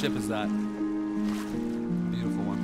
ship is that? Beautiful one.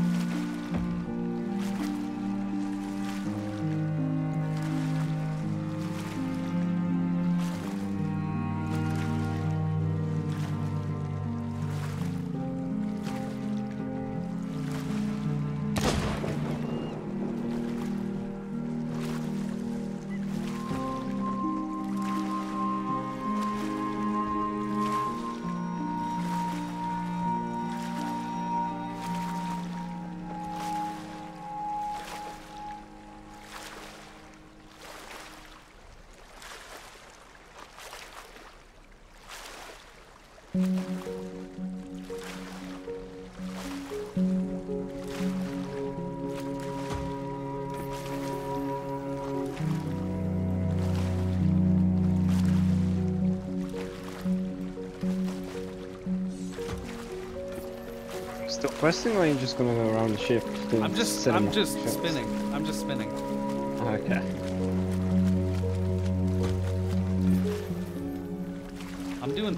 Still questing, or are you just gonna go around the ship? I'm just spinning. Okay.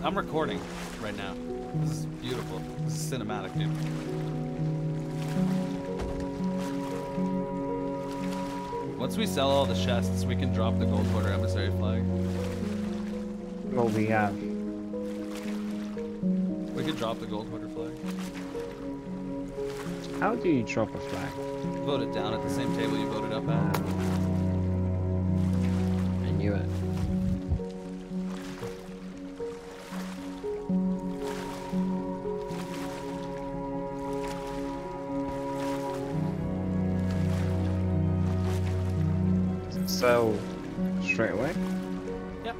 I'm recording right now. This is beautiful. This is cinematic, dude. Once we sell all the chests, we can drop the Goldwater emissary flag. Well, we have. We can drop the Goldwater flag. How do you drop a flag? You vote it down at the same table you voted up at. I knew it. So, straight away? Yep.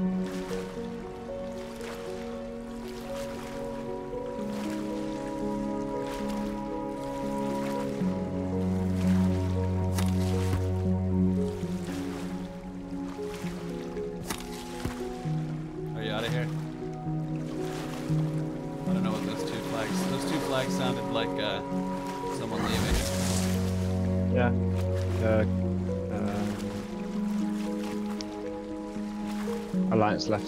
Are you out of here? I don't know what those two flags sounded like someone leaving. Yeah. Alliance left.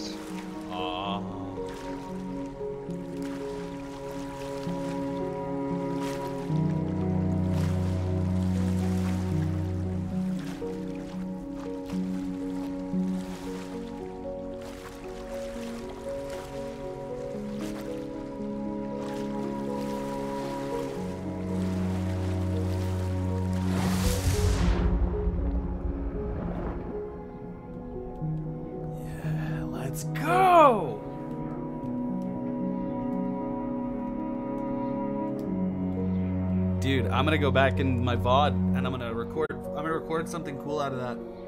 Let's go! Dude, I'm gonna go back in my VOD and I'm gonna record something cool out of that.